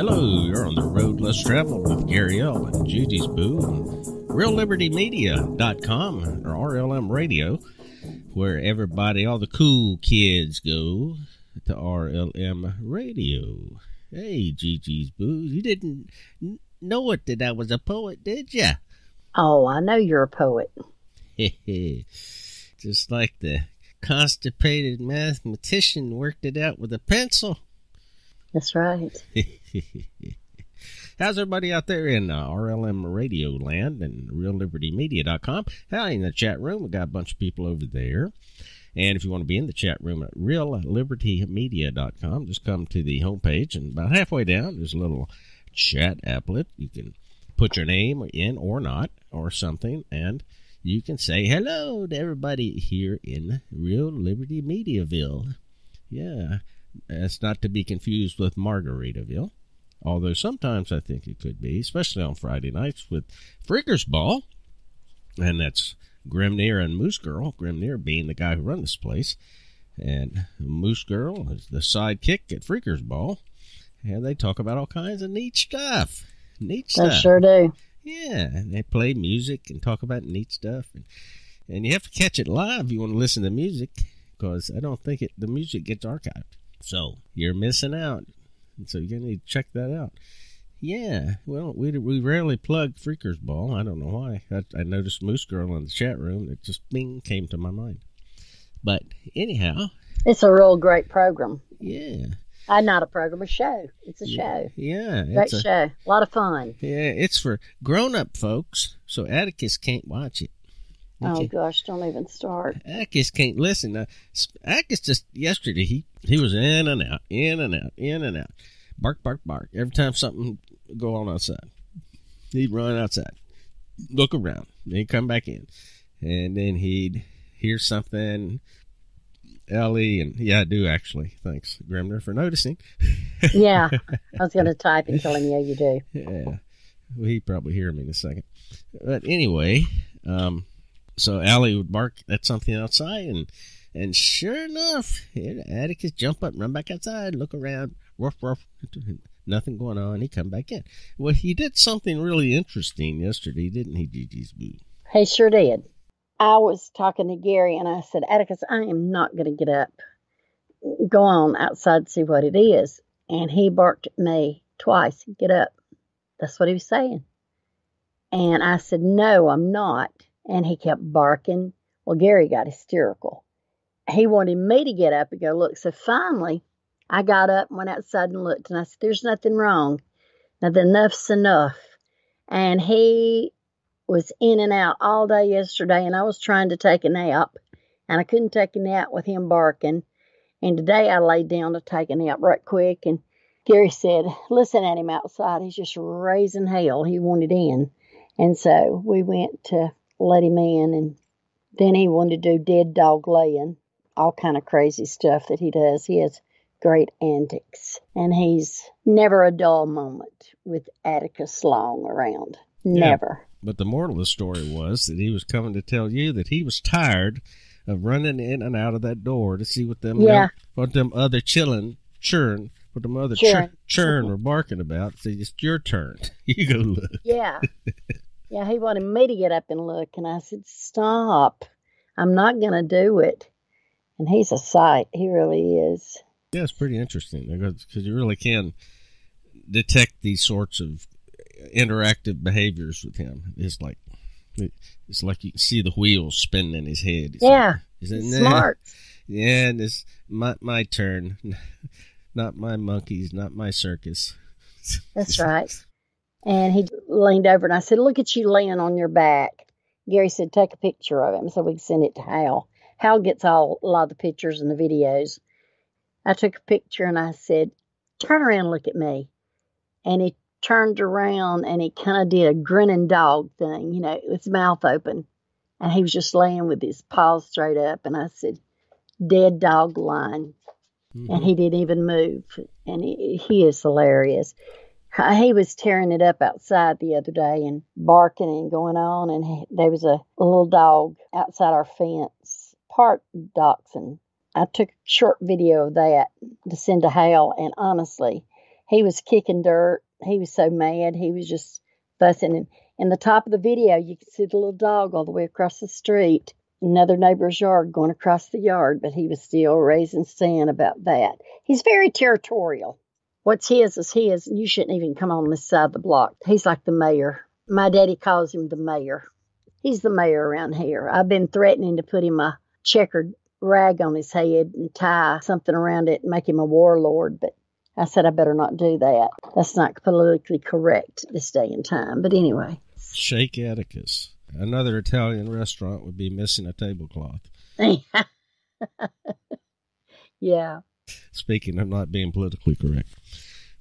Hello, you're on the road less traveled with Gary L and Gigi's Boo and reallibertymedia.com or RLM Radio, where everybody, all the cool kids go to RLM Radio. Hey, Gigi's Boo, you didn't know it that I was a poet, did ya? Oh, I know you're a poet. Just like the constipated mathematician worked it out with a pencil. That's right. How's everybody out there in RLM Radio land and reallibertymedia.com? Hi, in the chat room, we got a bunch of people over there. And if you want to be in the chat room at reallibertymedia.com, just come to the homepage, and about halfway down, there's a little chat applet. You can put your name in or not or something, and you can say hello to everybody here in Real Liberty Mediaville. Yeah. That's not to be confused with Margaritaville, although sometimes I think it could be, especially on Friday nights with Freaker's Ball, and that's Grimnir and Moose Girl, Grimnir being the guy who runs this place, and Moose Girl is the sidekick at Freaker's Ball, and they talk about all kinds of neat stuff. They sure do. Yeah, and they play music and talk about neat stuff, and you have to catch it live if you want to listen to music, because I don't think the music gets archived. So you're missing out, so you're going to need to check that out. Yeah, well, we rarely plug Freaker's Ball. I don't know why. I noticed Moose Girl in the chat room. It just, bing, came to my mind. But anyhow. It's a real great program. Yeah. Not a program, a show. It's a show. Yeah. Great show. A lot of fun. Yeah, it's for grown-up folks, so Atticus can't watch it. Oh, gosh, don't even start. Atticus can't listen. Atticus just yesterday, he was in and out, in and out, in and out. Bark, bark, bark. Every time something go on outside, he'd run outside, look around, then he'd come back in. And then he'd hear something. Allie, and yeah, I do actually. Thanks, Grimnir, for noticing. Yeah, I was going to type and tell him, yeah, you do. Yeah, well, he'd probably hear me in a second. But anyway, so Allie would bark at something outside, and sure enough, Atticus jump up, run back outside, look around, ruff, ruff, nothing going on. He come back in. Well, he did something really interesting yesterday, didn't he, Gigi's Boo? He sure did. I was talking to Gary, and I said, Atticus, I am not going to get up. Go on outside to see what it is. And he barked at me twice, get up. That's what he was saying. And I said, no, I'm not. And he kept barking. Well, Gary got hysterical. He wanted me to get up and go look. So finally, I got up and went outside and looked. And I said, there's nothing wrong. Now, enough's enough. And he was in and out all day yesterday. And I was trying to take a nap. And I couldn't take a nap with him barking. And today I laid down to take a nap right quick. And Gary said, listen at him outside. He's just raising hell. He wanted in. And so we went to let him in, and then he wanted to do dead dog laying, all kind of crazy stuff that he does. He has great antics, and he's never a dull moment with Atticus Long around. Never. Yeah, but the moral of the story was that he was coming to tell you that he was tired of running in and out of that door to see what them children were barking about. So it's your turn. You go look. Yeah. Yeah, he wanted me to get up and look, and I said, stop. I'm not going to do it. And he's a sight. He really is. Yeah, it's pretty interesting because you really can detect these sorts of interactive behaviors with him. It's like you can see the wheels spinning in his head. It's he's smart. Yeah, and it's my turn, not my monkeys, not my circus. That's right. And he leaned over, and I said, look at you laying on your back. Gary said, take a picture of him so we can send it to Hal. Hal gets a lot of the pictures and the videos. I took a picture, and I said, turn around and look at me. And he turned around, and he kind of did a grinning dog thing, you know, with his mouth open. And he was just laying with his paws straight up. And I said, dead dog line. Mm-hmm. And he didn't even move. And he is hilarious. He was tearing it up outside the other day and barking and going on. And there was a little dog outside our fence, park dachshund. I took a short video of that to send to Hal. And honestly, He was kicking dirt. He was so mad. He was just fussing. And in the top of the video, you could see the little dog all the way across the street, another neighbor's yard, going across the yard, but he was still raising sand about that. He's very territorial. What's his is his, and you shouldn't even come on this side of the block. He's like the mayor. My daddy calls him the mayor. He's the mayor around here. I've been threatening to put him a checkered rag on his head and tie something around it and make him a warlord, but I said I better not do that. That's not politically correct this day and time, but anyway. Shake Atticus. Another Italian restaurant would be missing a tablecloth. Yeah. Speaking of not being politically correct.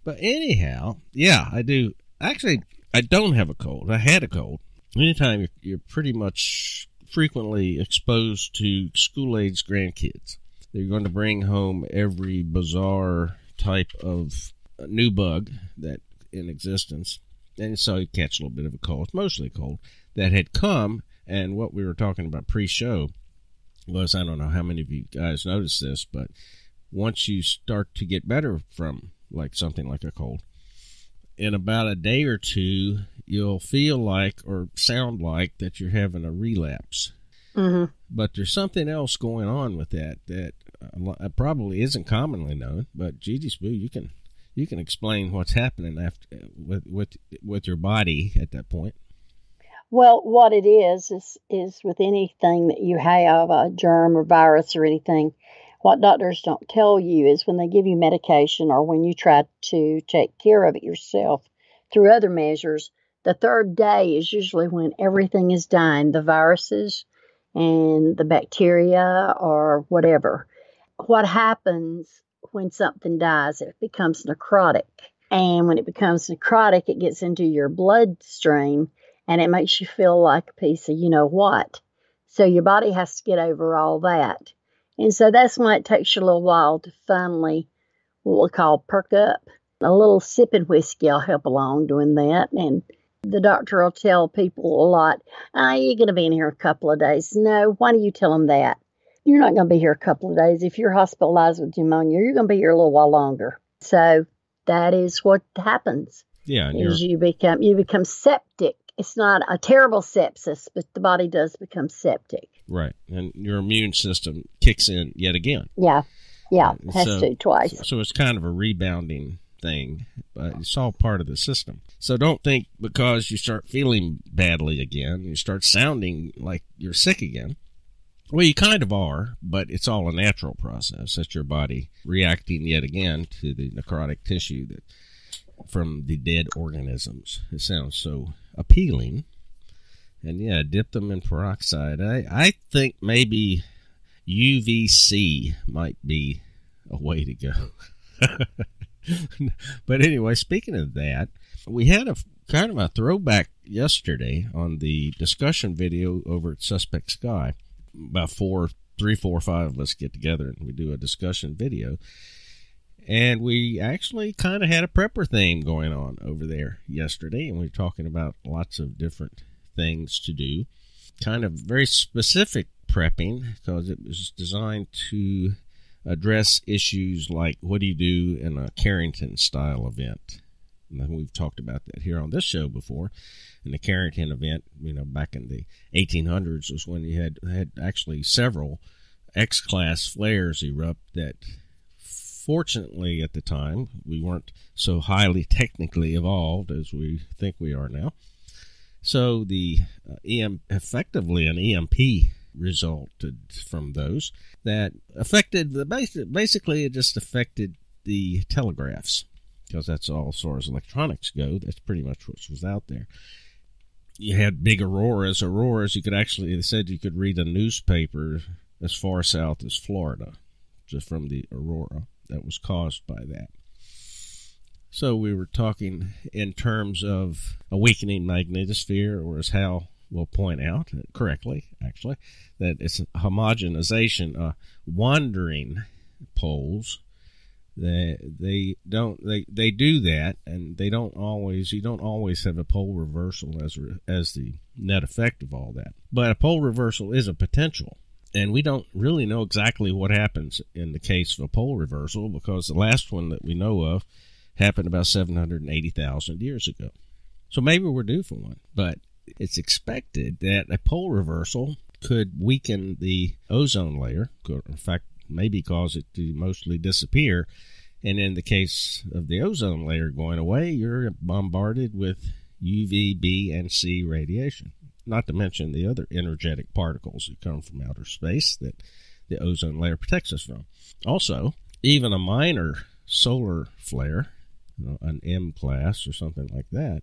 But anyhow, yeah, I do. Actually, I don't have a cold. I had a cold. Anytime you're pretty much frequently exposed to school-age grandkids, they're going to bring home every bizarre type of new bug that in existence. And so you catch a little bit of a cold, mostly a cold, that had come. And what we were talking about pre-show was, I don't know how many of you guys noticed this, but once you start to get better from like something like a cold, in about a day or two, you'll feel like or sound like that you're having a relapse. Mm-hmm. But there's something else going on with that probably isn't commonly known. But Gigi's Boo, you can explain what's happening after with your body at that point. Well, what it is with anything that you have, a germ or virus or anything, what doctors don't tell you is when they give you medication or when you try to take care of it yourself through other measures, the third day is usually when everything is dying, the viruses and the bacteria or whatever. What happens when something dies? It becomes necrotic. And when it becomes necrotic, it gets into your bloodstream and it makes you feel like a piece of you know what. So your body has to get over all that. And so that's why it takes you a little while to finally, what we'll call, perk up. A little sip and whiskey will help along doing that. And the doctor will tell people a lot, you're going to be in here a couple of days. No, why do you tell them that? You're not going to be here a couple of days. If you're hospitalized with pneumonia, you're going to be here a little while longer. So that is what happens. Yeah, is you become septic. It's not a terrible sepsis, but the body does become septic. Right. And your immune system kicks in yet again. Yeah. Yeah. Has to twice. So it's kind of a rebounding thing, but it's all part of the system. So don't think because you start feeling badly again, you start sounding like you're sick again. Well, you kind of are, but it's all a natural process. That's your body reacting yet again to the necrotic tissue that from the dead organisms. It sounds so appealing. And yeah, dip them in peroxide. I think maybe UVC might be a way to go. But anyway, speaking of that, we had a kind of a throwback yesterday on the discussion video over at Suspect Sky. About four or five of us get together and we do a discussion video. And we actually kind of had a prepper theme going on over there yesterday. And we were talking about lots of different things to do. Kind of very specific prepping because it was designed to address issues like what do you do in a Carrington-style event. And we've talked about that here on this show before. And the Carrington event, you know, back in the 1800s was when you had actually several X-class flares erupt that... Fortunately, at the time, we weren't so highly technically evolved as we think we are now. So the effectively an EMP resulted from those that affected the basically it just affected the telegraphs because that's all as far as electronics go. That's pretty much what was out there. You had big auroras. You could actually, they said you could read a newspaper as far south as Florida just from the aurora that was caused by that. So we were talking in terms of a weakening magnetosphere, or as Hal will point out correctly, actually, that it's a homogenization, wandering poles. They do that, and you don't always have a pole reversal as the net effect of all that. But a pole reversal is a potential. And we don't really know exactly what happens in the case of a pole reversal because the last one that we know of happened about 780,000 years ago. So maybe we're due for one, but it's expected that a pole reversal could weaken the ozone layer, could, in fact, maybe cause it to mostly disappear. And in the case of the ozone layer going away, you're bombarded with UV, B, and C radiation, not to mention the other energetic particles that come from outer space that the ozone layer protects us from. Also, even a minor solar flare, an M class or something like that,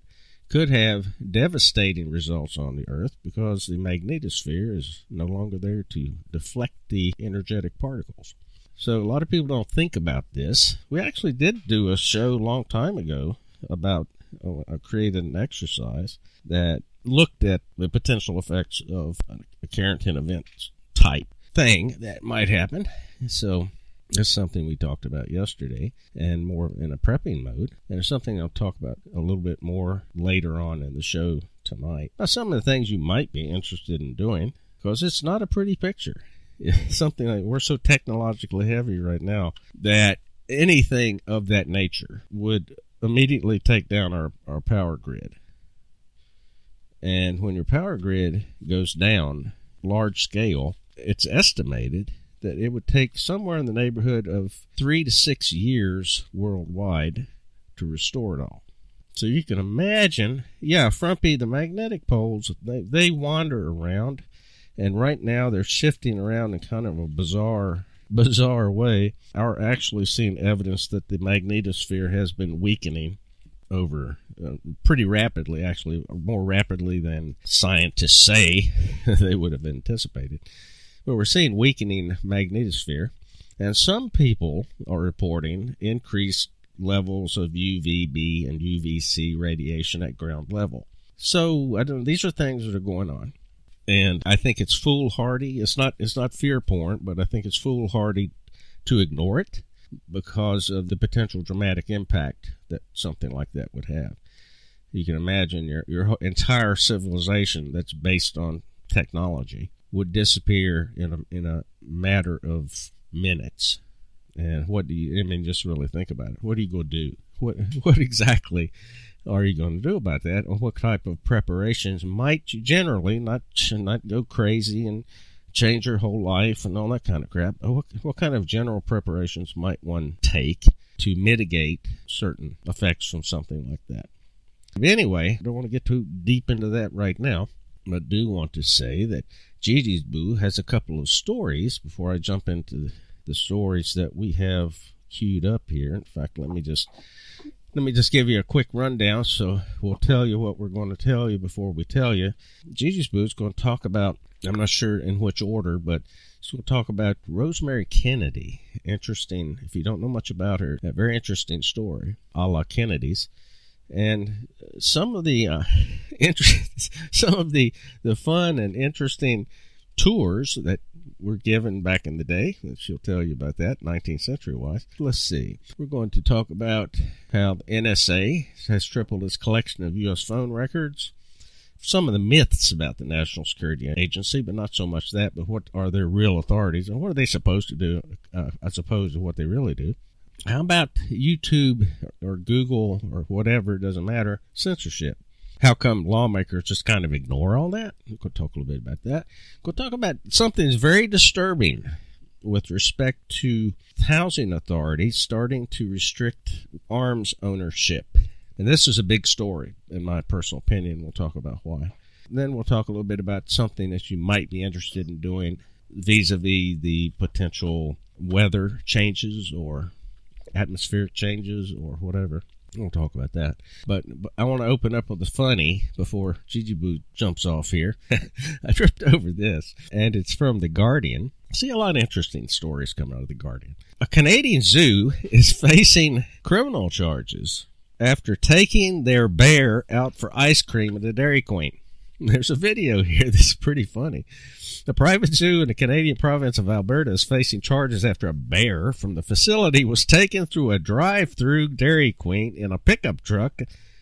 could have devastating results on the Earth because the magnetosphere is no longer there to deflect the energetic particles. So a lot of people don't think about this. We actually did do a show a long time ago about, I created an exercise that looked at the potential effects of a Carrington event type thing that might happen. So that's something we talked about yesterday and more in a prepping mode. And it's something I'll talk about a little bit more later on in the show tonight. Now, some of the things you might be interested in doing, because it's not a pretty picture. It's something like, we're so technologically heavy right now that anything of that nature would immediately take down our power grid. And when your power grid goes down large scale, it's estimated that it would take somewhere in the neighborhood of 3 to 6 years worldwide to restore it all. So you can imagine, yeah, Frumpy, the magnetic poles, they wander around. And right now they're shifting around in kind of a bizarre way. We're actually seeing evidence that the magnetosphere has been weakening over pretty rapidly, actually more rapidly than scientists say they would have anticipated. But we're seeing weakening magnetosphere. And some people are reporting increased levels of UVB and UVC radiation at ground level. So I don't, these are things that are going on. And I think it's foolhardy. It's not fear porn, but I think it's foolhardy to ignore it because of the potential dramatic impact that something like that would have. You can imagine your entire civilization that's based on technology would disappear in a matter of minutes. And what do you? I mean, just really think about it. What are you going to do? What exactly are you going to do about that? Or what type of preparations might you generally not go crazy and change your whole life and all that kind of crap? What kind of general preparations might one take to mitigate certain effects from something like that? Anyway, I don't want to get too deep into that right now, but I do want to say that Gigi's Boo has a couple of stories before I jump into the stories that we have queued up here. In fact, let me just give you a quick rundown, so we'll tell you what we're going to tell you before we tell you. Gigi's Boo is going to talk about, I'm not sure in which order, but she's going to talk about Rosemary Kennedy. Interesting, if you don't know much about her, a very interesting story, a la Kennedy's. And some of the the fun and interesting tours that were given back in the day, and she'll tell you about that, 19th century-wise. Let's see. We're going to talk about how the NSA has tripled its collection of U.S. phone records, some of the myths about the National Security Agency, but not so much that, but what are their real authorities, and what are they supposed to do, as opposed to what they really do. How about YouTube or Google or whatever, it doesn't matter, censorship? How come lawmakers just kind of ignore all that? We'll talk a little bit about that. We'll talk about something that's very disturbing with respect to housing authorities starting to restrict arms ownership. And this is a big story, in my personal opinion. We'll talk about why. And then we'll talk a little bit about something that you might be interested in doing vis-a-vis the potential weather changes or atmospheric changes or whatever. We'll talk about that. But I want to open up with the funny before Gigi Boo jumps off here. I tripped over this, and it's from The Guardian. I see a lot of interesting stories coming out of The Guardian. A Canadian zoo is facing criminal charges after taking their bear out for ice cream at a Dairy Queen. There's a video here that's pretty funny. The private zoo in the Canadian province of Alberta is facing charges after a bear from the facility was taken through a drive-through Dairy Queen in a pickup truck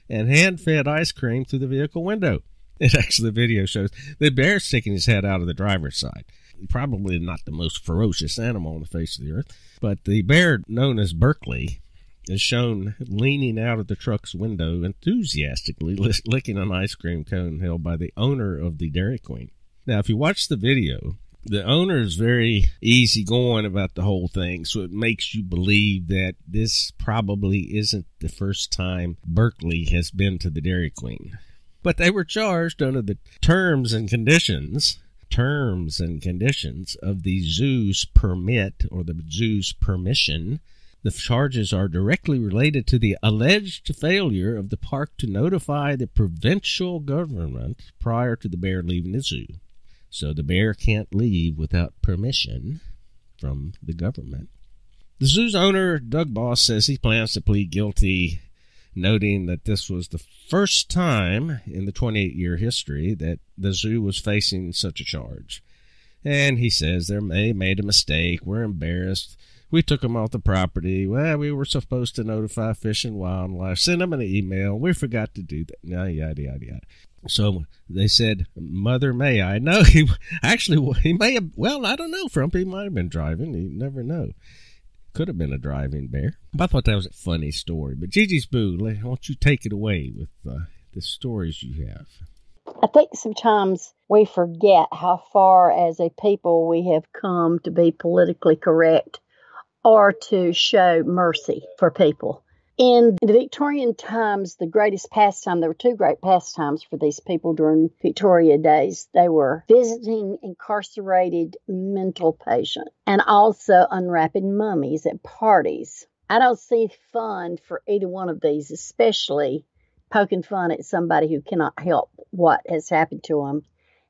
and hand-fed ice cream through the vehicle window. It actually, the video shows the bear sticking his head out of the driver's side. Probably not the most ferocious animal on the face of the earth, but the bear, known as Berkeley, is shown leaning out of the truck's window, enthusiastically licking an ice cream cone held by the owner of the Dairy Queen. Now, if you watch the video, the owner is very easygoing about the whole thing, so it makes you believe that this probably isn't the first time Berkeley has been to the Dairy Queen. But they were charged under the terms and conditions of the zoo's permit, or the zoo's permission. The charges are directly related to the alleged failure of the park to notify the provincial government prior to the bear leaving the zoo. So the bear can't leave without permission from the government. The zoo's owner, Doug Boss, says he plans to plead guilty, noting that this was the first time in the 28-year history that the zoo was facing such a charge. And he says they made a mistake. We're embarrassed. We took them off the property. Well, we were supposed to notify Fish and Wildlife. Send them an email. We forgot to do that. Yada, yada, yada. So they said, Mother, may I? No, he may have, well, I don't know, Frump. He might have been driving. You never know. Could have been a driving bear. I thought that was a funny story. But Gigi's Boo, why don't you take it away with the stories you have? I think sometimes we forget how far as a people we have come to be politically correct or to show mercy for people. In the Victorian times, the greatest pastime, there were two great pastimes for these people during Victoria days. They were visiting incarcerated mental patients and also unwrapping mummies at parties. I don't see fun for either one of these, especially poking fun at somebody who cannot help what has happened to them.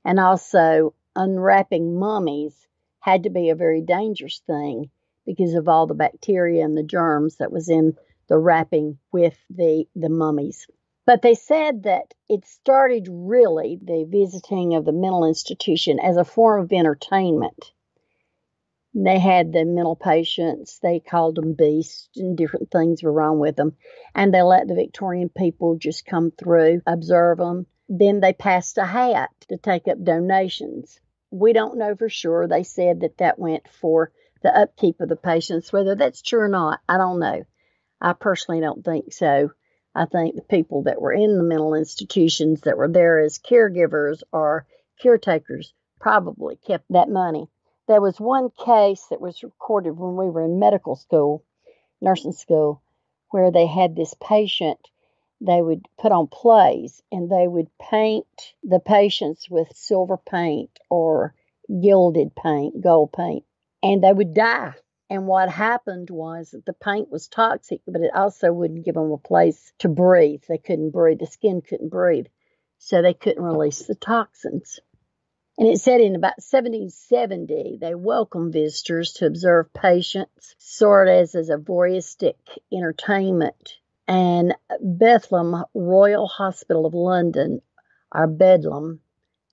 And also unwrapping mummies had to be a very dangerous thing because of all the bacteria and the germs that was in the wrapping with the mummies. But they said that it started really, the visiting of the mental institution, as a form of entertainment. And they had the mental patients, they called them beasts, and different things were wrong with them. And they let the Victorian people just come through, observe them. Then they passed a hat to take up donations. We don't know for sure. They said that that went for the upkeep of the patients. Whether that's true or not, I don't know. I personally don't think so. I think the people that were in the mental institutions that were there as caregivers or caretakers probably kept that money. There was one case that was recorded when we were in medical school, nursing school, where they had this patient. They would put on plays and they would paint the patients with silver paint or gilded paint, gold paint, and they would die. And what happened was that the paint was toxic, but it also wouldn't give them a place to breathe. They couldn't breathe. The skin couldn't breathe. So they couldn't release the toxins. And it said in about 1770, they welcomed visitors to observe patients, sort of as a voyeuristic entertainment. And Bethlem Royal Hospital of London, or Bedlam,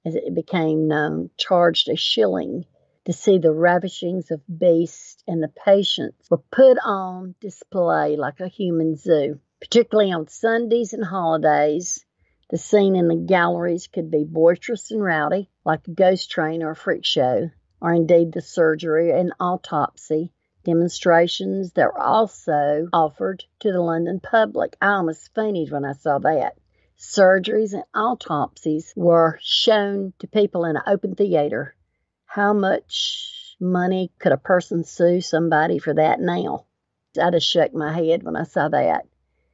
as it became known, charged £1 to see the ravishings of beasts, and the patients were put on display like a human zoo. Particularly on Sundays and holidays, the scene in the galleries could be boisterous and rowdy, like a ghost train or a freak show, or indeed the surgery and autopsy demonstrations that were also offered to the London public. I almost fainted when I saw that. Surgeries and autopsies were shown to people in an open theater. How much money could a person sue somebody for that now? I just shook my head when I saw that.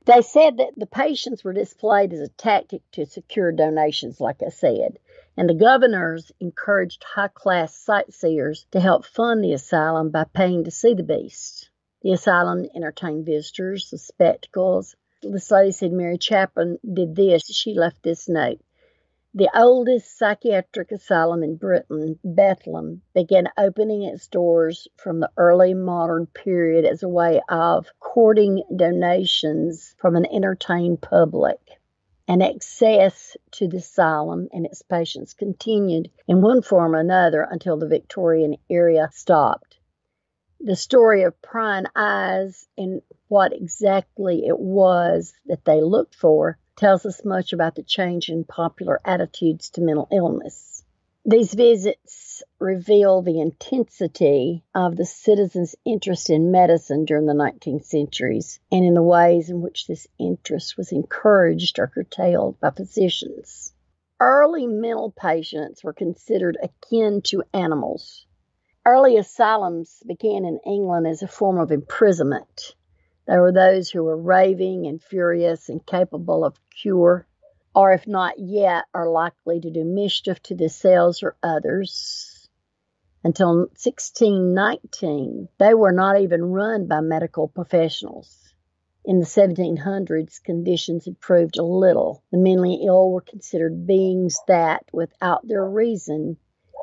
They said that the patients were displayed as a tactic to secure donations, like I said. And the governors encouraged high-class sightseers to help fund the asylum by paying to see the beasts. The asylum entertained visitors, the spectacles. This lady said Mary Chapman did this. She left this note. The oldest psychiatric asylum in Britain, Bethlem, began opening its doors from the early modern period as a way of courting donations from an entertained public. And access to the asylum and its patients continued in one form or another until the Victorian era stopped. The story of prying eyes and what exactly it was that they looked for tells us much about the change in popular attitudes to mental illness. These visits reveal the intensity of the citizens' interest in medicine during the 19th centuries and in the ways in which this interest was encouraged or curtailed by physicians. Early mental patients were considered akin to animals. Early asylums began in England as a form of imprisonment. There were those who were raving and furious and capable of cure, or if not yet, are likely to do mischief to themselves or others. Until 1619, they were not even run by medical professionals. In the 1700s, conditions improved a little. The mentally ill were considered beings that, without their reason,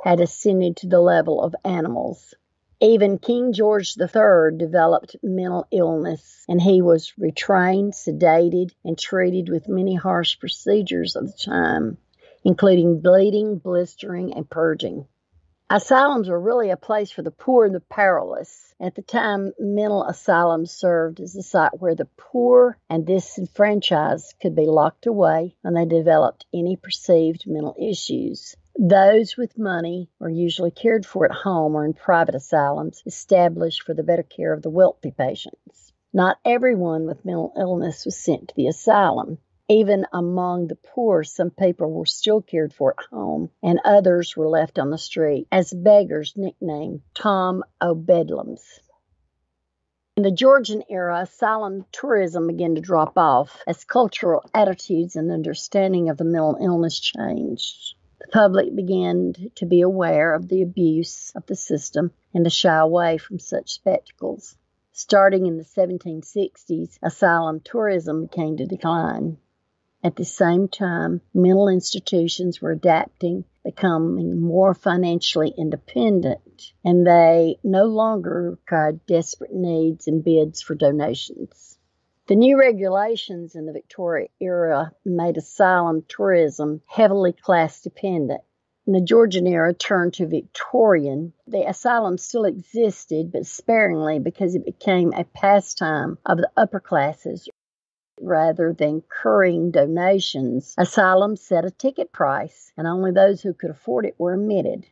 had ascended to the level of animals. Even King George III developed mental illness, and he was retrained, sedated, and treated with many harsh procedures of the time, including bleeding, blistering, and purging. Asylums were really a place for the poor and the powerless. At the time, mental asylums served as a site where the poor and disenfranchised could be locked away when they developed any perceived mental issues. Those with money are usually cared for at home or in private asylums established for the better care of the wealthy patients. Not everyone with mental illness was sent to the asylum. Even among the poor, some people were still cared for at home, and others were left on the street as beggars nicknamed Tom O'Bedlams. In the Georgian era, asylum tourism began to drop off as cultural attitudes and understanding of the mental illness changed. The public began to be aware of the abuse of the system and to shy away from such spectacles. Starting in the 1760s, asylum tourism began to decline. At the same time, mental institutions were adapting, becoming more financially independent, and they no longer required desperate needs and bids for donations. The new regulations in the Victorian era made asylum tourism heavily class-dependent. In the Georgian era turned to Victorian, the asylum still existed, but sparingly because it became a pastime of the upper classes. Rather than currying donations, asylums set a ticket price, and only those who could afford it were admitted.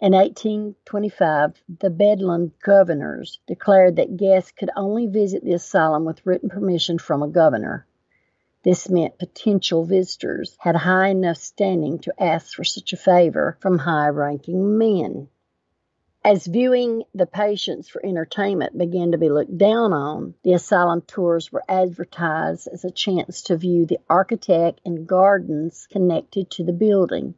In 1825, the Bedlam governors declared that guests could only visit the asylum with written permission from a governor. This meant potential visitors had high enough standing to ask for such a favor from high-ranking men. As viewing the patients for entertainment began to be looked down on, the asylum tours were advertised as a chance to view the architect and gardens connected to the building.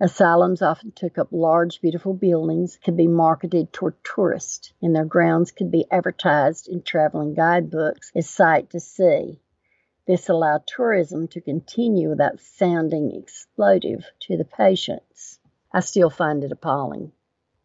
Asylums often took up large, beautiful buildings could be marketed toward tourists, and their grounds could be advertised in traveling guidebooks as sight to see. This allowed tourism to continue without sounding exploitive to the patients. I still find it appalling.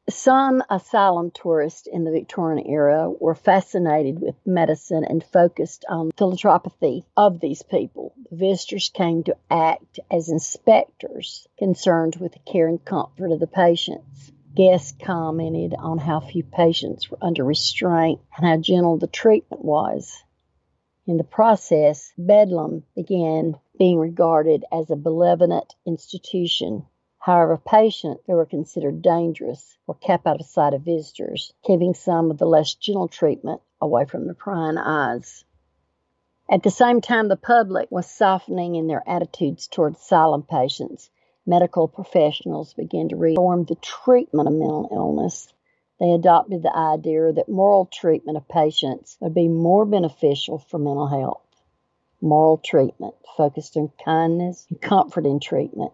Some asylum tourists in the Victorian era were fascinated with medicine and focused on philanthropy of these people. Visitors came to act as inspectors concerned with the care and comfort of the patients. Guests commented on how few patients were under restraint and how gentle the treatment was. In the process, Bedlam began being regarded as a malevolent institution. However, patients who were considered dangerous were kept out of sight of visitors, keeping some of the less gentle treatment away from the prying eyes. At the same time, the public was softening in their attitudes toward asylum patients. Medical professionals began to reform the treatment of mental illness. They adopted the idea that moral treatment of patients would be more beneficial for mental health. Moral treatment focused on kindness and comfort in treatment.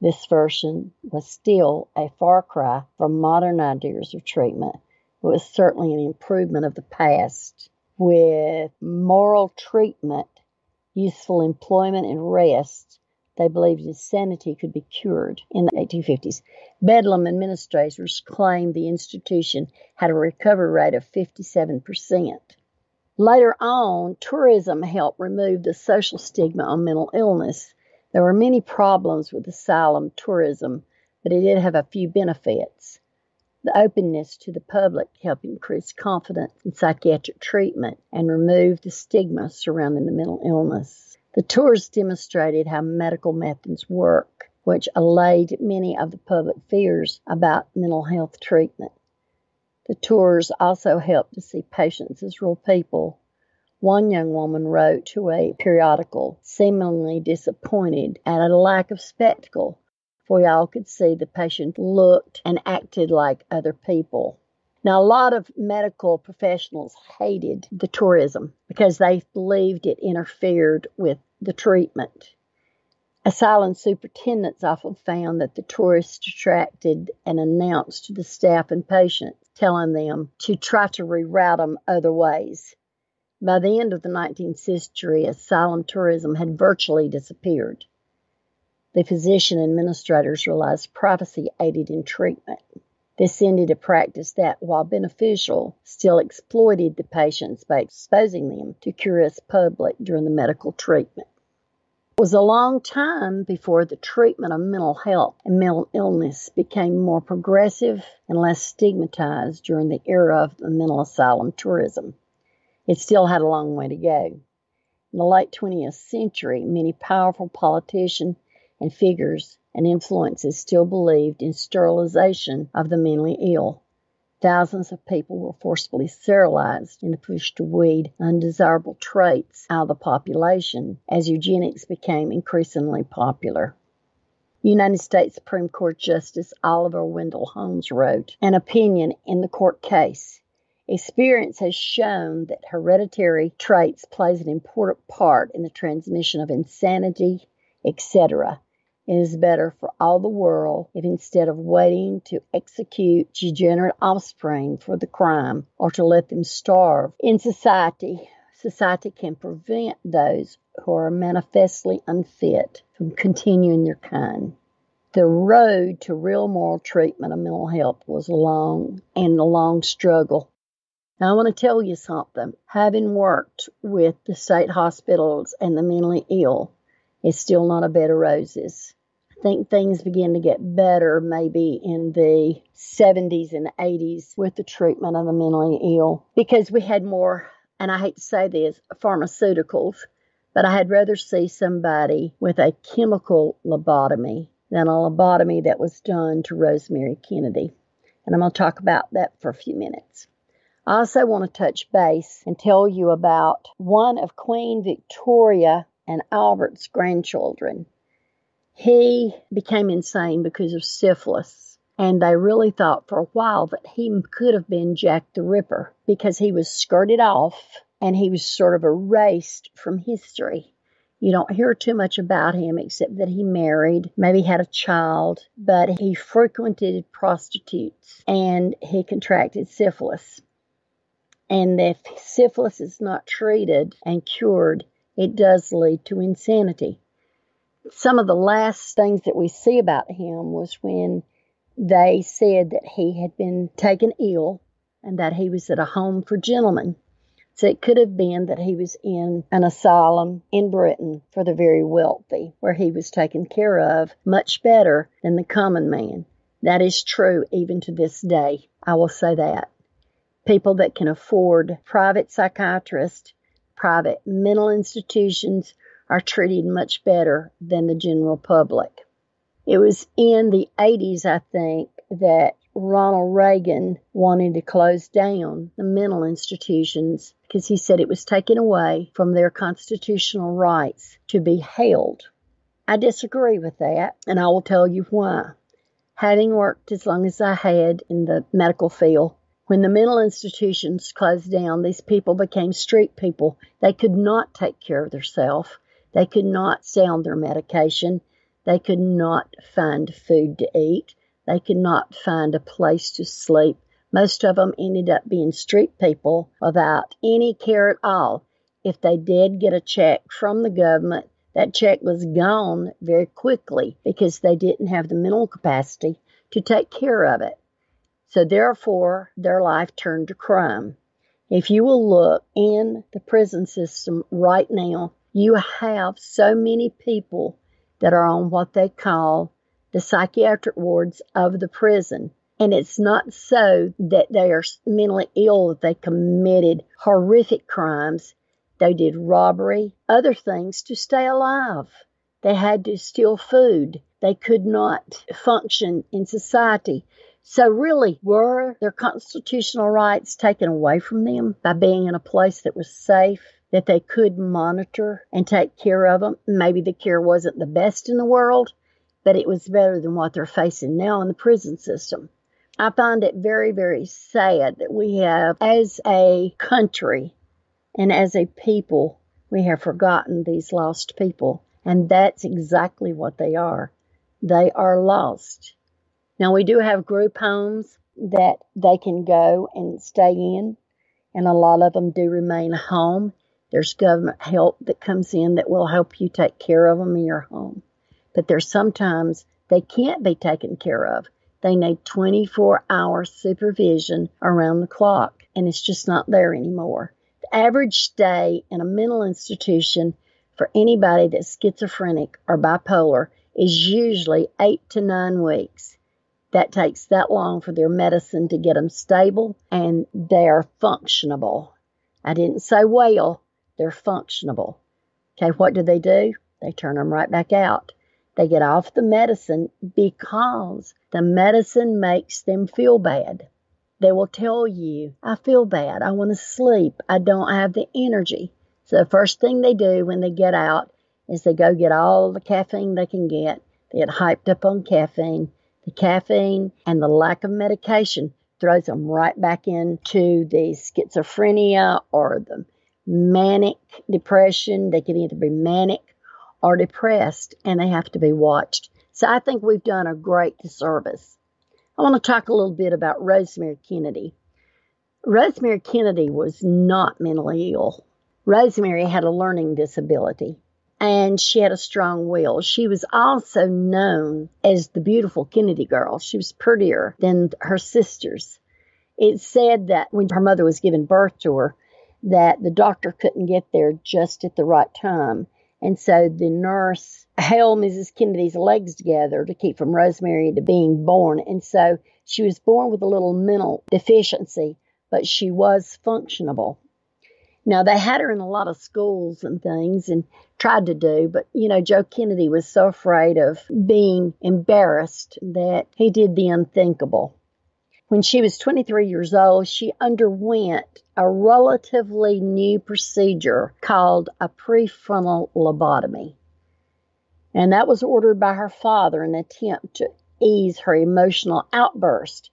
This version was still a far cry from modern ideas of treatment, but was certainly an improvement of the past. With moral treatment, useful employment, and rest, they believed insanity could be cured in the 1850s. Bedlam administrators claimed the institution had a recovery rate of 57%. Later on, tourism helped remove the social stigma on mental illness. There were many problems with asylum tourism, but it did have a few benefits. The openness to the public helped increase confidence in psychiatric treatment and remove the stigma surrounding the mental illness. The tours demonstrated how medical methods work, which allayed many of the public fears about mental health treatment. The tours also helped to see patients as real people. One young woman wrote to a periodical, seemingly disappointed at a lack of spectacle, for y'all could see the patient looked and acted like other people. Now, a lot of medical professionals hated the tourism because they believed it interfered with the treatment. Asylum superintendents often found that the tourists distracted and announced to the staff and patients, telling them to try to reroute them other ways. By the end of the 19th century, asylum tourism had virtually disappeared. The physician administrators realized privacy aided in treatment. This ended a practice that, while beneficial, still exploited the patients by exposing them to curious public during the medical treatment. It was a long time before the treatment of mental health and mental illness became more progressive and less stigmatized during the era of the mental asylum tourism. It still had a long way to go. In the late 20th century, many powerful politicians and figures and influences still believed in sterilization of the mentally ill. Thousands of people were forcibly sterilized in the push to weed undesirable traits out of the population as eugenics became increasingly popular. United States Supreme Court Justice Oliver Wendell Holmes wrote an opinion in the court case. Experience has shown that hereditary traits plays an important part in the transmission of insanity, etc. It is better for all the world if instead of waiting to execute degenerate offspring for the crime or to let them starve in society can prevent those who are manifestly unfit from continuing their kind. The road to real moral treatment of mental health was long and a long struggle. Now, I want to tell you something. Having worked with the state hospitals and the mentally ill, it's still not a bed of roses. I think things began to get better maybe in the 70s and 80s with the treatment of the mentally ill because we had more, and I hate to say this, pharmaceuticals, but I had rather see somebody with a chemical lobotomy than a lobotomy that was done to Rosemary Kennedy. And I'm going to talk about that for a few minutes. I also want to touch base and tell you about one of Queen Victoria and Albert's grandchildren. He became insane because of syphilis, and they really thought for a while that he could have been Jack the Ripper because he was skirted off and he was sort of erased from history. You don't hear too much about him except that he married, maybe had a child, but he frequented prostitutes and he contracted syphilis. And if syphilis is not treated and cured, it does lead to insanity. Some of the last things that we see about him was when they said that he had been taken ill and that he was at a home for gentlemen. So it could have been that he was in an asylum in Britain for the very wealthy, where he was taken care of much better than the common man. That is true even to this day. I will say that. People that can afford private psychiatrists, private mental institutions are treated much better than the general public. It was in the 80s, I think, that Ronald Reagan wanted to close down the mental institutions because he said it was taken away from their constitutional rights to be held. I disagree with that, and I will tell you why. Having worked as long as I had in the medical field, when the mental institutions closed down, these people became street people. They could not take care of themselves. They could not stay on their medication. They could not find food to eat. They could not find a place to sleep. Most of them ended up being street people without any care at all. If they did get a check from the government, that check was gone very quickly because they didn't have the mental capacity to take care of it. So therefore, their life turned to crime. If you will look in the prison system right now, you have so many people that are on what they call the psychiatric wards of the prison. And it's not so that they are mentally ill, that they committed horrific crimes. They did robbery, other things to stay alive. They had to steal food. They could not function in society. So really, were their constitutional rights taken away from them by being in a place that was safe, that they could monitor and take care of them? Maybe the care wasn't the best in the world, but it was better than what they're facing now in the prison system. I find it very, very sad that we have, as a country and as a people, we have forgotten these lost people. And that's exactly what they are. They are lost. Now, we do have group homes that they can go and stay in, and a lot of them do remain home. There's government help that comes in that will help you take care of them in your home. But there's sometimes they can't be taken care of. They need 24-hour supervision around the clock, and it's just not there anymore. The average stay in a mental institution for anybody that's schizophrenic or bipolar is usually 8 to 9 weeks. That takes that long for their medicine to get them stable, and they're functionable. I didn't say well, they're functionable. Okay, what do? They turn them right back out. They get off the medicine because the medicine makes them feel bad. They will tell you, I feel bad, I want to sleep, I don't have the energy. So the first thing they do when they get out is they go get all the caffeine they can get. They get hyped up on caffeine. The caffeine and the lack of medication throws them right back into the schizophrenia or the manic depression. They can either be manic or depressed, and they have to be watched. So I think we've done a great disservice. I want to talk a little bit about Rosemary Kennedy. Rosemary Kennedy was not mentally ill. Rosemary had a learning disability, and she had a strong will. She was also known as the beautiful Kennedy girl. She was prettier than her sisters. It's said that when her mother was giving birth to her, that the doctor couldn't get there just at the right time. And so the nurse held Mrs. Kennedy's legs together to keep from Rosemary to being born. And so she was born with a little mental deficiency, but she was functionable. Now, they had her in a lot of schools and things and tried to do, but, you know, Joe Kennedy was so afraid of being embarrassed that he did the unthinkable. When she was 23 years old, she underwent a relatively new procedure called a prefrontal lobotomy. And that was ordered by her father in an attempt to ease her emotional outburst.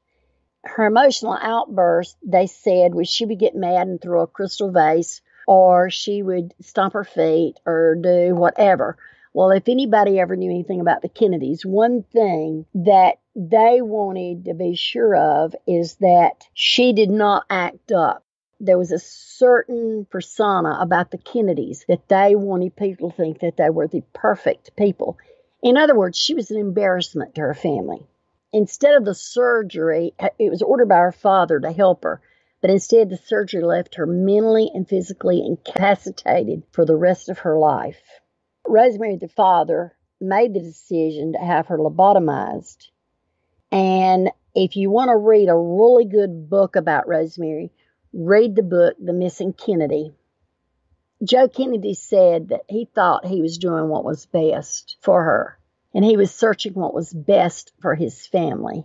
Her emotional outburst, they said, was she would get mad and throw a crystal vase, or she would stomp her feet or do whatever. Well, if anybody ever knew anything about the Kennedys, one thing that they wanted to be sure of is that she did not act up. There was a certain persona about the Kennedys that they wanted people to think that they were the perfect people. In other words, she was an embarrassment to her family. Instead of the surgery, it was ordered by her father to help her, but instead the surgery left her mentally and physically incapacitated for the rest of her life. Rosemary, the father, made the decision to have her lobotomized. And if you want to read a really good book about Rosemary, read the book, The Missing Kennedy. Joe Kennedy said that he thought he was doing what was best for her, and he was searching what was best for his family.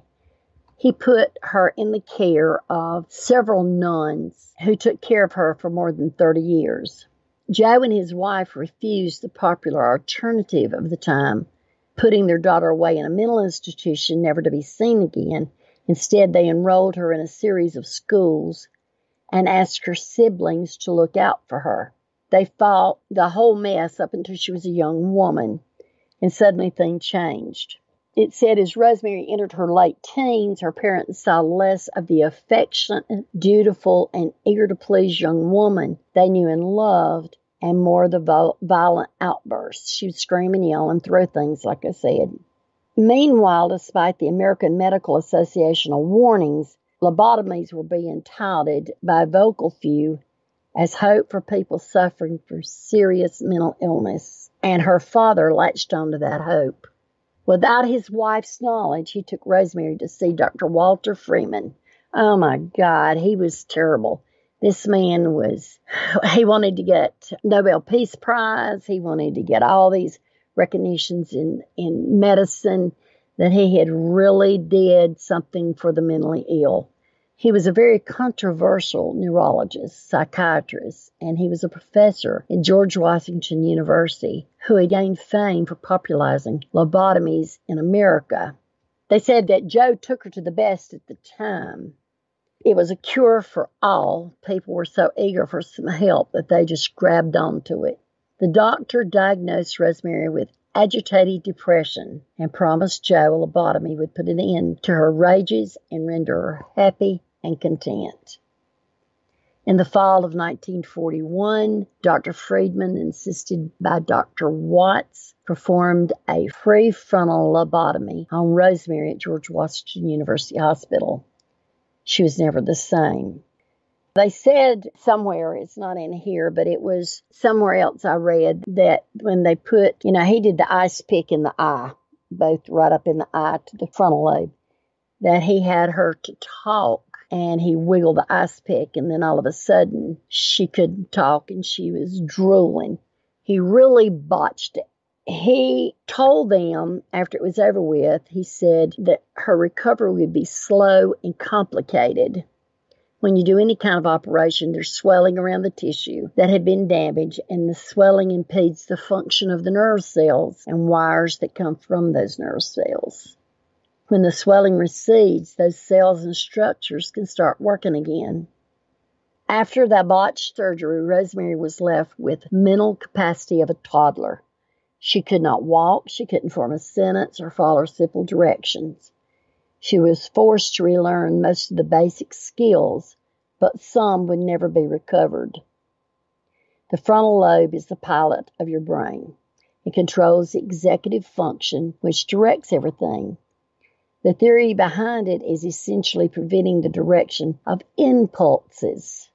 He put her in the care of several nuns who took care of her for more than 30 years. Joe and his wife refused the popular alternative of the time, putting their daughter away in a mental institution never to be seen again. Instead, they enrolled her in a series of schools and asked her siblings to look out for her. They fought the whole mess up until she was a young woman. And suddenly things changed. It said as Rosemary entered her late teens, her parents saw less of the affectionate, dutiful, and eager-to-please young woman they knew and loved, and more of the violent outbursts. She would scream and yell and throw things, like I said. Meanwhile, despite the American Medical Association warnings, lobotomies were being touted by a vocal few as hope for people suffering from serious mental illness. And her father latched onto that hope. Without his wife's knowledge, he took Rosemary to see Dr. Walter Freeman. Oh, my God, he was terrible. This man he wanted to get Nobel Peace Prize. He wanted to get all these recognitions in medicine, that he had really did something for the mentally ill. He was a very controversial neurologist, psychiatrist, and he was a professor at George Washington University who had gained fame for popularizing lobotomies in America. They said that Joe took her to the best at the time. It was a cure for all. People were so eager for some help that they just grabbed onto it. The doctor diagnosed Rosemary with agitated depression and promised Joe a lobotomy would put an end to her rages and render her happy and content. In the fall of 1941, Dr. Freeman, assisted by Dr. Watts, performed a free frontal lobotomy on Rosemary at George Washington University Hospital. She was never the same. They said somewhere, it's not in here, but it was somewhere else I read that when they put, he did the ice pick in the eye, both right up in the eye to the frontal lobe, that he had her to talk and he wiggled the ice pick and then all of a sudden she couldn't talk and she was drooling. He really botched it. He told them after it was over with, he said that her recovery would be slow and complicated. When you do any kind of operation, there's swelling around the tissue that had been damaged, and the swelling impedes the function of the nerve cells and wires that come from those nerve cells. When the swelling recedes, those cells and structures can start working again. After the botched surgery, Rosemary was left with mental capacity of a toddler. She could not walk, she couldn't form a sentence or follow simple directions. She was forced to relearn most of the basic skills, but some would never be recovered. The frontal lobe is the pilot of your brain. It controls the executive function, which directs everything. The theory behind it is essentially preventing the direction of impulses.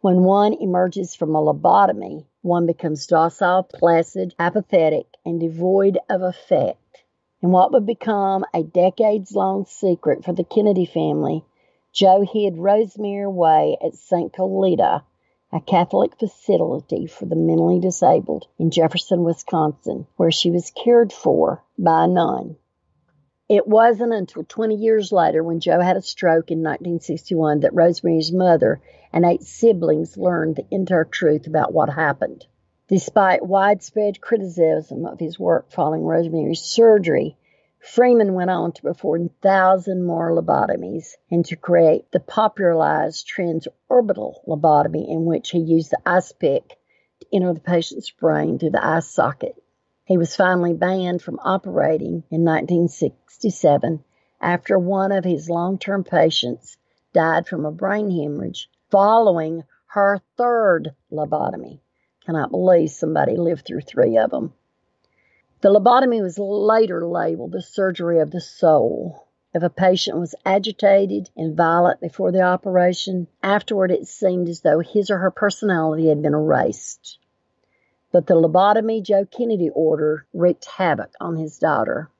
When one emerges from a lobotomy, one becomes docile, placid, apathetic, and devoid of affect. In what would become a decades-long secret for the Kennedy family, Joe hid Rosemary away at St. Colita, a Catholic facility for the mentally disabled in Jefferson, Wisconsin, where she was cared for by a nun. It wasn't until 20 years later, when Joe had a stroke in 1961, that Rosemary's mother and 8 siblings learned the entire truth about what happened. Despite widespread criticism of his work following Rosemary's surgery, Freeman went on to perform 1,000 more lobotomies and to create the popularized transorbital lobotomy, in which he used the ice pick to enter the patient's brain through the eye socket. He was finally banned from operating in 1967 after one of his long-term patients died from a brain hemorrhage following her 3rd lobotomy. Cannot believe somebody lived through 3 of them. The lobotomy was later labeled the surgery of the soul. If a patient was agitated and violent before the operation, afterward it seemed as though his or her personality had been erased. But the lobotomy Joe Kennedy ordered wreaked havoc on his daughter.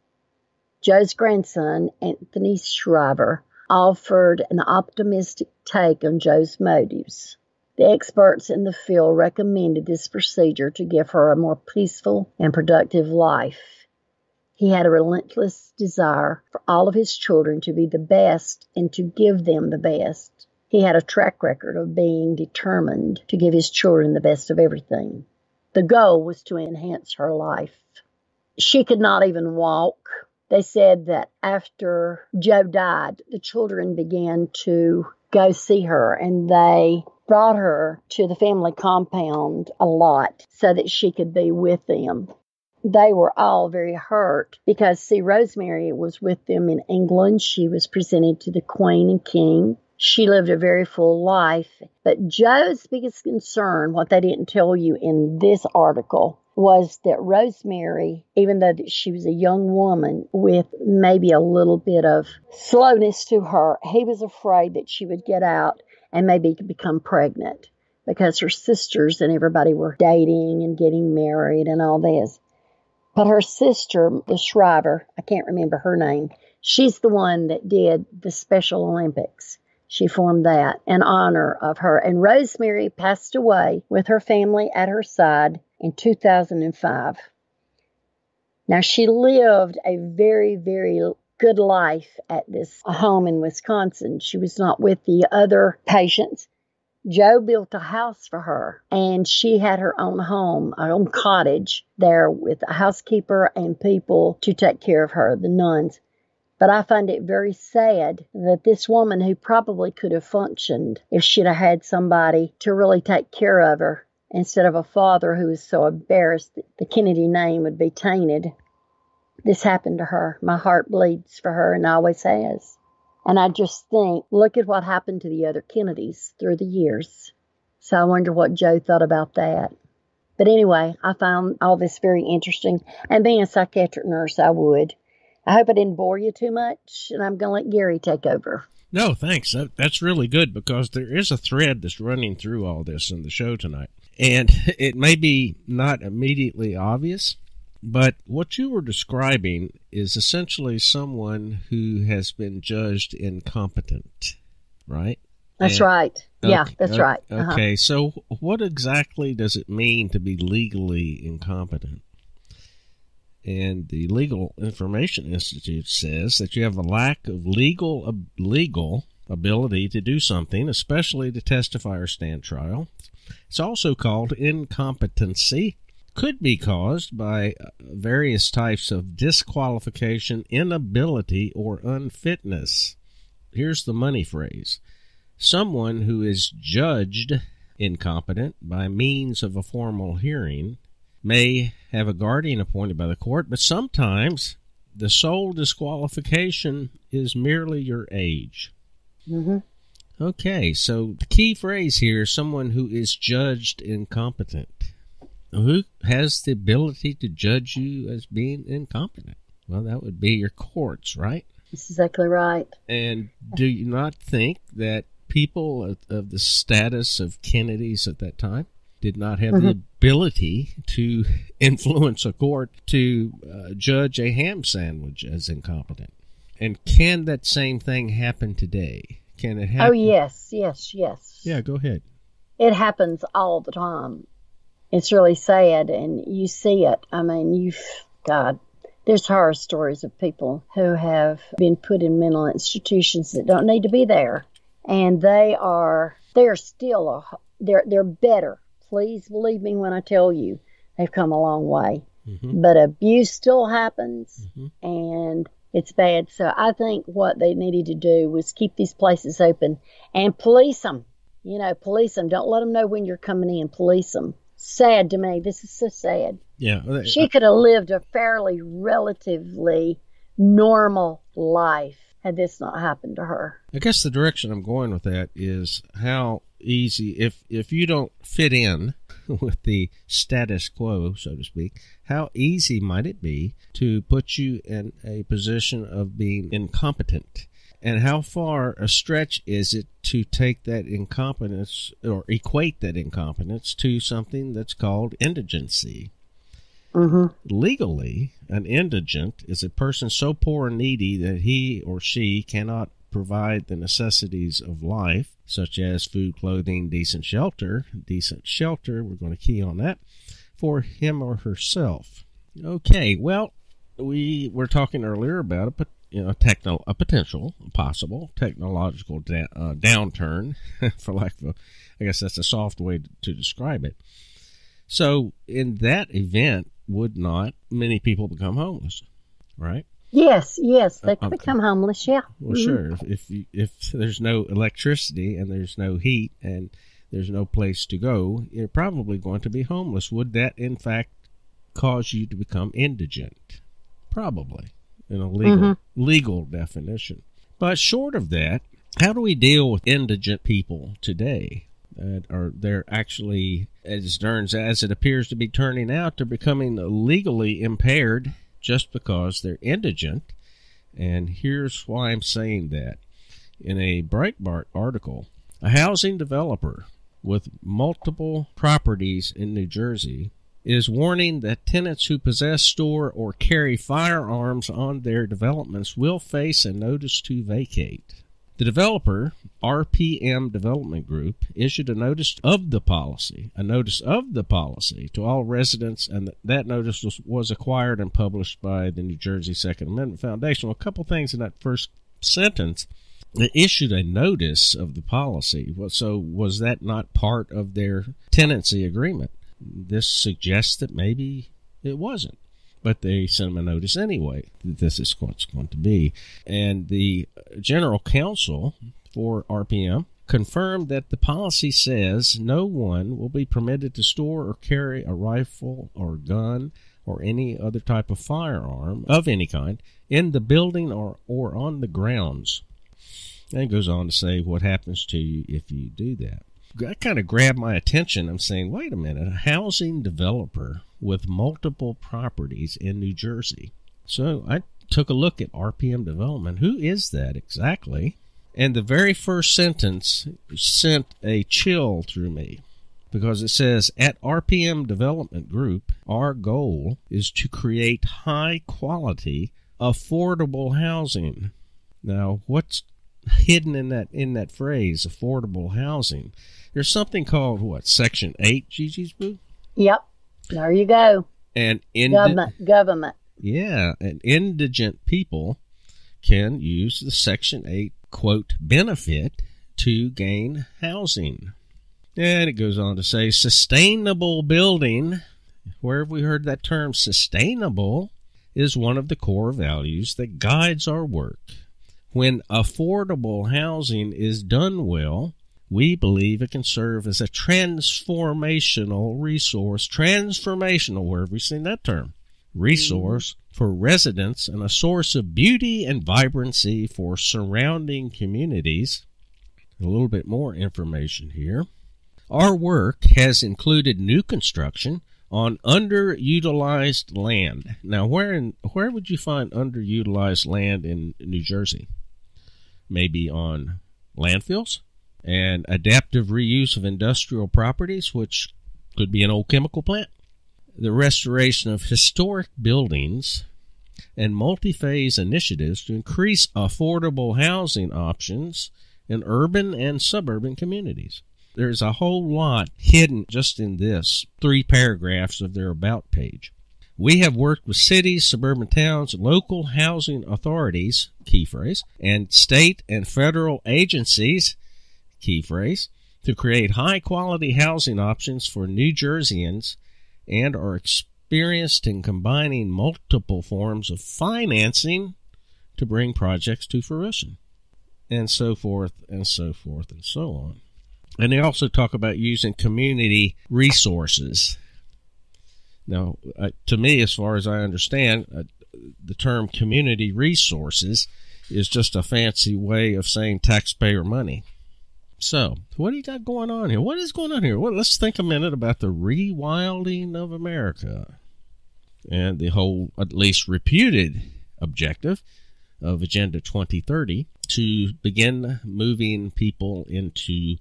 Joe's grandson, Anthony Shriver, offered an optimistic take on Joe's motives. The experts in the field recommended this procedure to give her a more peaceful and productive life. He had a relentless desire for all of his children to be the best and to give them the best. He had a track record of being determined to give his children the best of everything. The goal was to enhance her life. She could not even walk. They said that after Joe died, the children began to go see her, and they brought her to the family compound a lot so that she could be with them. They were all very hurt because, Rosemary was with them in England. She was presented to the Queen and King. She lived a very full life. But Joe's biggest concern, what they didn't tell you in this article, was that Rosemary, even though she was a young woman with maybe a little bit of slowness to her, he was afraid that she would get out and maybe become pregnant because her sisters and everybody were dating and getting married and all this. But her sister, the Shriver, I can't remember her name, she's the one that did the Special Olympics. She formed that in honor of her. And Rosemary passed away with her family at her side in 2005. Now, she lived a very, very good life at this home in Wisconsin. She was not with the other patients. Joe built a house for her, and she had her own home, her own cottage there with a housekeeper and people to take care of her, the nuns. But I find it very sad that this woman, who probably could have functioned if she'd have had somebody to really take care of her, instead of a father who was so embarrassed that the Kennedy name would be tainted, this happened to her. My heart bleeds for her and always has. And I just think, look at what happened to the other Kennedys through the years. So I wonder what Joe thought about that. But anyway, I found all this very interesting. And being a psychiatric nurse, I would. I hope I didn't bore you too much, and I'm going to let Gary take over. No, thanks. That's really good, because there is a thread that's running through all this in the show tonight. And it may be not immediately obvious, but what you were describing is essentially someone who has been judged incompetent, right? That's right. Yeah, that's right. Okay, so what exactly does it mean to be legally incompetent? And the Legal Information Institute says that you have a lack of legal ability to do something, especially to testify or stand trial. It's also called incompetency. Could be caused by various types of disqualification, inability, or unfitness. Here's the money phrase. Someone who is judged incompetent by means of a formal hearing may have a guardian appointed by the court, but sometimes the sole disqualification is merely your age. Mm-hmm. Okay, so the key phrase here is someone who is judged incompetent. Who has the ability to judge you as being incompetent? Well, that would be your courts, right? That's exactly right. And do you not think that people of the status of Kennedys at that time did not have the ability to influence a court to judge a ham sandwich as incompetent? And can that same thing happen today? Can it happen? Oh, yes, yes, yes. Yeah, go ahead. It happens all the time. It's really sad, and you see it. I mean, there's horror stories of people who have been put in mental institutions that don't need to be there, and they're better. Please believe me when I tell you, they've come a long way. Mm-hmm. But abuse still happens, and it's bad. So I think what they needed to do was keep these places open and police them. You know, police them. Don't let them know when you're coming in. Police them. Sad to me. This is so sad. Yeah. She could have lived a fairly, relatively normal life had this not happened to her. I guess the direction I'm going with that is how easy, if you don't fit in with the status quo, so to speak, how easy might it be to put you in a position of being incompetent? And how far a stretch is it to take that incompetence or equate that incompetence to something that's called indigency? Mm-hmm. Legally, an indigent is a person so poor and needy that he or she cannot provide the necessities of life, such as food, clothing, decent shelter, we're going to key on that, for him or herself. Okay, well, we were talking earlier about it, but a possible technological downturn, for lack of I guess that's a soft way to describe it. So in that event, would not many people become homeless, right? Yes, yes, they could become homeless, yeah. Well, sure, if there's no electricity and there's no heat and there's no place to go, you're probably going to be homeless. Would that, in fact, cause you to become indigent? Probably. In a legal definition. But short of that, how do we deal with indigent people today that are they're actually, as it appears to be turning out, to becoming legally impaired just because they're indigent? And here's why I'm saying that. In a Breitbart article, a housing developer with multiple properties in New Jersey is warning that tenants who possess, store, or carry firearms on their developments will face a notice to vacate. The developer, RPM Development Group, issued a notice of the policy to all residents, and that notice was acquired and published by the New Jersey Second Amendment Foundation. Well, a couple things in that first sentence. They issued a notice of the policy. So was that not part of their tenancy agreement? This suggests that maybe it wasn't. But they sent him a notice anyway that this is what's going to be. And the general counsel for RPM confirmed that the policy says no one will be permitted to store or carry a rifle or gun or any other type of firearm of any kind in the building or on the grounds. And it goes on to say what happens to you if you do that. That kind of grabbed my attention. I'm saying, wait a minute, a housing developer with multiple properties in New Jersey. So I took a look at RPM Development. Who is that exactly? And the very first sentence sent a chill through me because it says, at RPM Development Group, our goal is to create high-quality, affordable housing. Now, what's hidden in that phrase, affordable housing? There's something called, what, Section 8, Gigi's Boo? Yep. There you go. And government. Yeah. And indigent people can use the Section 8, quote, benefit to gain housing. And it goes on to say sustainable building. Where have we heard that term? Sustainable is one of the core values that guides our work. When affordable housing is done well, we believe it can serve as a transformational resource. Transformational, where have we seen that term? Resource for residents and a source of beauty and vibrancy for surrounding communities. A little bit more information here. Our work has included new construction on underutilized land. Now, where would you find underutilized land in New Jersey? Maybe on landfills? And adaptive reuse of industrial properties, which could be an old chemical plant, the restoration of historic buildings, and multi-phase initiatives to increase affordable housing options in urban and suburban communities. There's a whole lot hidden just in this 3 paragraphs of their About page. We have worked with cities, suburban towns, local housing authorities, key phrase, and state and federal agencies, key phrase, to create high-quality housing options for New Jerseyans and are experienced in combining multiple forms of financing to bring projects to fruition, and so forth, and so forth, and so on. And they also talk about using community resources. Now, to me, as far as I understand, the term community resources is just a fancy way of saying taxpayer money. So, what do you got going on here? What is going on here? Well, let's think a minute about the rewilding of America and the whole, at least reputed, objective of Agenda 2030 to begin moving people into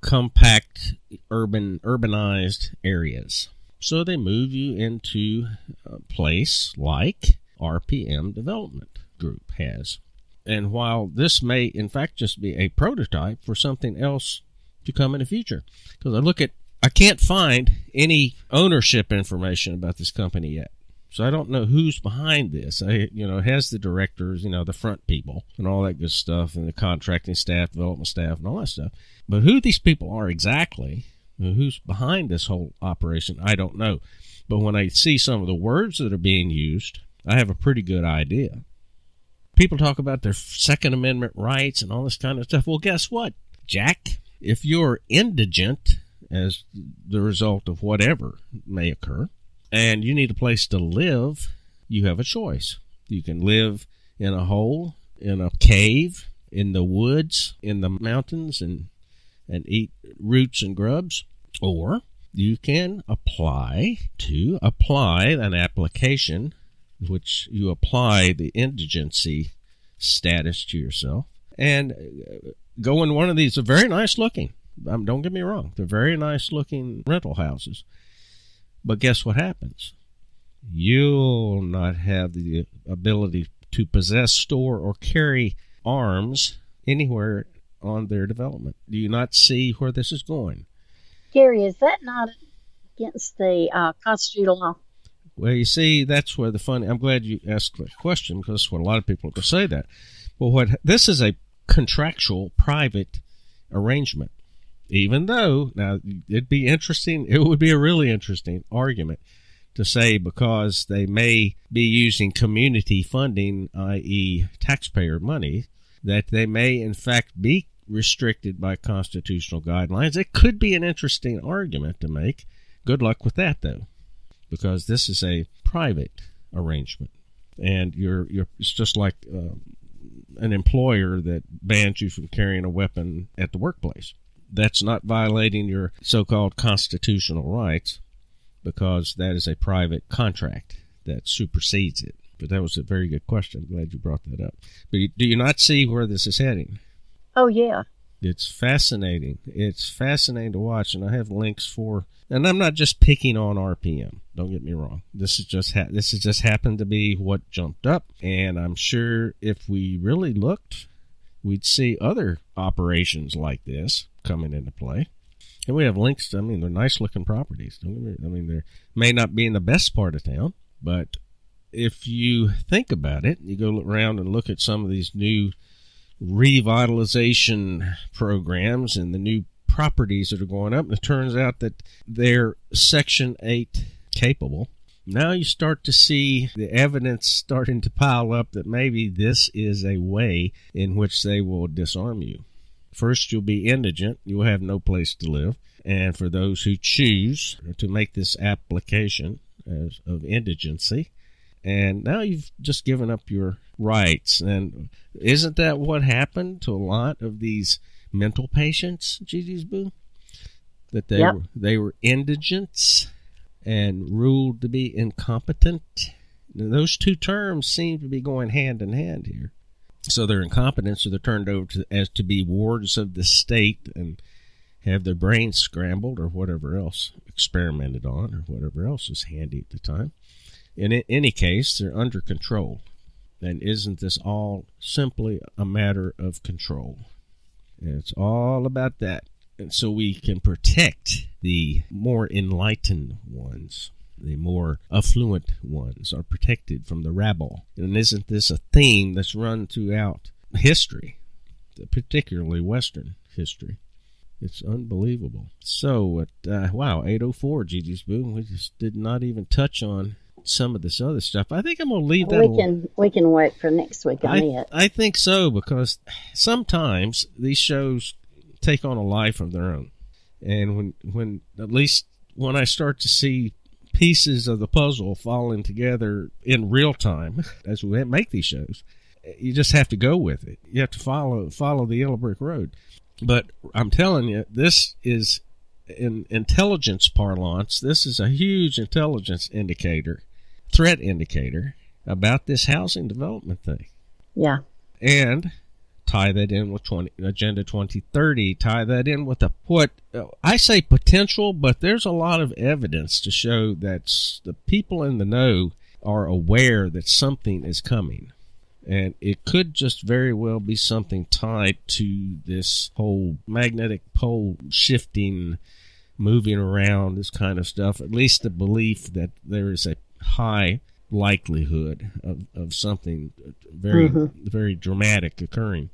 compact, urbanized areas. So they move you into a place like RPM Development Group has. And while this may, in fact, just be a prototype for something else to come in the future, because I can't find any ownership information about this company yet, so I don't know who's behind this. It has the directors, the front people, and all that good stuff, and the contracting staff, development staff, and all that stuff. But who these people are exactly, who's behind this whole operation, I don't know. But when I see some of the words that are being used, I have a pretty good idea. People talk about their Second Amendment rights and all this kind of stuff. Well, guess what, Jack? If you're indigent as the result of whatever may occur and you need a place to live, you have a choice. You can live in a hole, in a cave, in the woods, in the mountains, and eat roots and grubs, or you can apply an application which you apply the indigency status to yourself and go in one of these. They're very nice looking. Don't get me wrong. They're very nice looking rental houses. But guess what happens? You'll not have the ability to possess, store, or carry arms anywhere on their development. Do you not see where this is going? Gary, is that not against the constitutional law? Well, you see, that's where the fun... I'm glad you asked that question, because that's what a lot of people are going to say that. Well, this is a contractual private arrangement, even though... Now, it'd be interesting. It would be a really interesting argument to say, because they may be using community funding, i.e. taxpayer money, that they may, in fact, be restricted by constitutional guidelines. It could be an interesting argument to make. Good luck with that, though, because this is a private arrangement, and it's just like an employer that bans you from carrying a weapon at the workplace. That's not violating your so-called constitutional rights, because that is a private contract that supersedes it. But that was a very good question. I'm glad you brought that up. But do you not see where this is heading? Oh, yeah. It's fascinating. It's fascinating to watch, and I have links for... And I'm not just picking on RPM. Don't get me wrong. This has just happened to be what jumped up, and I'm sure if we really looked, we'd see other operations like this coming into play. And we have links to, I mean, they're nice-looking properties. Don't get me, I mean, they may not be in the best part of town, but if you think about it, you go around and look at some of these new revitalization programs and the new properties that are going up, and it turns out that they're Section 8 capable. Now you start to see the evidence starting to pile up that maybe this is a way in which they will disarm you. First, you'll be indigent. You'll have no place to live. And for those who choose to make this application of indigency, and now you've just given up your rights. And isn't that what happened to a lot of these mental patients, Gigi's Boo? That they, yep, they were indigents and ruled to be incompetent. Now, those two terms seem to be going hand in hand here. So they're incompetent, so they're turned over to be wards of the state and have their brains scrambled or whatever else, experimented on or whatever else is handy at the time. And in any case, they're under control. And isn't this all simply a matter of control? It's all about that. And so we can protect the more enlightened ones. The more affluent ones are protected from the rabble. And isn't this a theme that's run throughout history, particularly Western history? It's unbelievable. So, wow, 8:04, Gigi's Boo. We just did not even touch on some of this other stuff. I think I'm going to leave that alone. We can work for next week on it. I think so, because sometimes these shows take on a life of their own. And at least when I start to see pieces of the puzzle falling together in real time as we make these shows, you just have to go with it. You have to follow the yellow brick road. But I'm telling you, this is, in intelligence parlance, this is a huge intelligence indicator, threat indicator, about this housing development thing. Yeah. And tie that in with Agenda 2030, tie that in with what I say potential, but there's a lot of evidence to show that the people in the know are aware that something is coming. And it could just very well be something tied to this whole magnetic pole shifting, moving around, this kind of stuff, at least the belief that there is a high likelihood of something very, very dramatic occurring.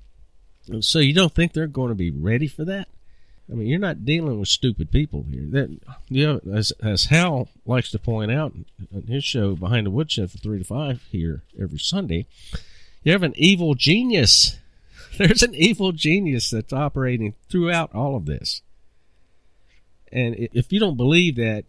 So you don't think they're going to be ready for that? I mean, you're not dealing with stupid people here. That, you know, as Hal likes to point out on his show, Behind the Woodshed, from 3 to 5 here every Sunday, you have an evil genius. There's an evil genius that's operating throughout all of this. And if you don't believe that,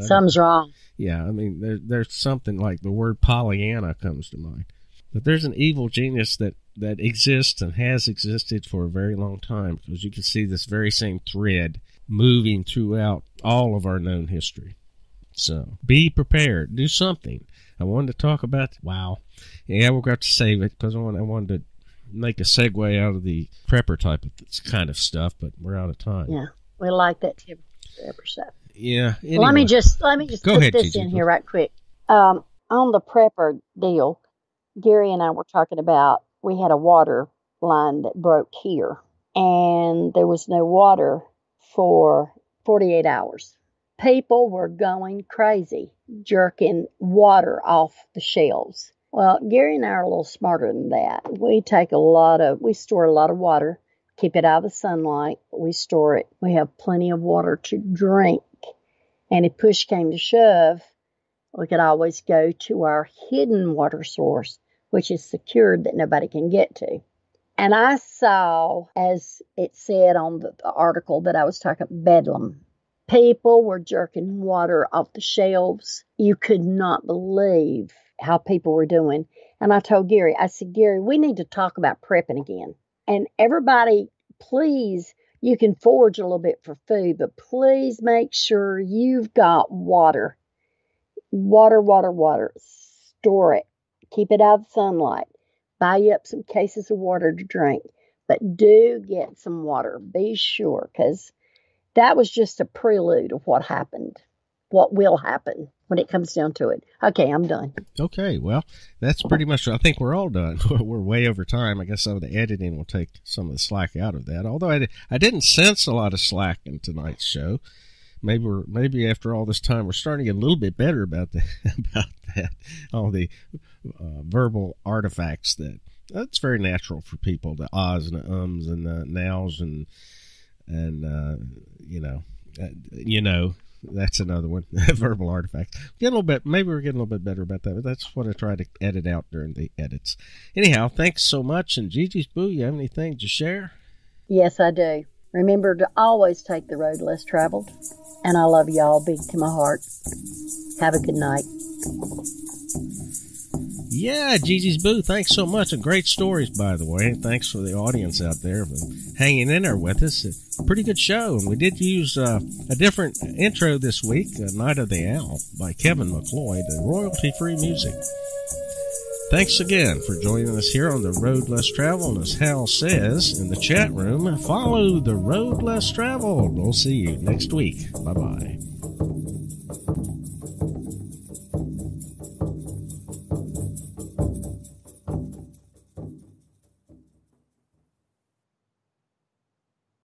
something's wrong. Yeah, I mean, there's something like the word Pollyanna comes to mind. But there's an evil genius that exists and has existed for a very long time, because you can see this very same thread moving throughout all of our known history. So be prepared. Do something. I wanted to talk about, wow. Yeah, we're going to have to save it, because I wanted to make a segue out of the prepper type of this kind of stuff, but we're out of time. Yeah, we like that tip prepper stuff. Yeah. Anyway. Well, let me just put this in here right quick. On the prepper deal, Gary and I were talking about, we had a water line that broke here, and there was no water for 48 hours. People were going crazy, jerking water off the shelves. Well, Gary and I are a little smarter than that. We store a lot of water, keep it out of the sunlight. We store it. We have plenty of water to drink. And if push came to shove, we could always go to our hidden water source, which is secured that nobody can get to. And I saw, as it said on the article that I was talking, Bedlam. People were jerking water off the shelves. You could not believe how people were doing. And I told Gary, I said, Gary, we need to talk about prepping again. And everybody, please, you can forage a little bit for food, but please make sure you've got water. Water. Store it. Keep it out of sunlight. Buy you up some cases of water to drink. But do get some water. Be sure, because that was just a prelude of what happened, what will happen when it comes down to it. Okay, I'm done. Okay, well, that's pretty much, I think we're all done. We're way over time. I guess some of the editing will take some of the slack out of that, although I didn't sense a lot of slack in tonight's show. Maybe after all this time, we're starting to get a little bit better about that. All the verbal artifacts that's very natural for people, the ahs and the ums and the nows and that's another one, verbal artifacts. We're getting a little bit better about that, but that's what I try to edit out during the edits. Anyhow, thanks so much. And Gigi's Boo, you have anything to share? Yes, I do. Remember to always take the road less traveled. And I love y'all big to my heart. Have a good night. Yeah, Gigi's Boo, thanks so much. And great stories, by the way. And thanks for the audience out there for hanging in there with us. A pretty good show. And we did use a different intro this week, Night of the Owl by Kevin McCloy, the royalty-free music. Thanks again for joining us here on The Road Less Traveled. As Hal says in the chat room, follow The Road Less Traveled. We'll see you next week. Bye-bye.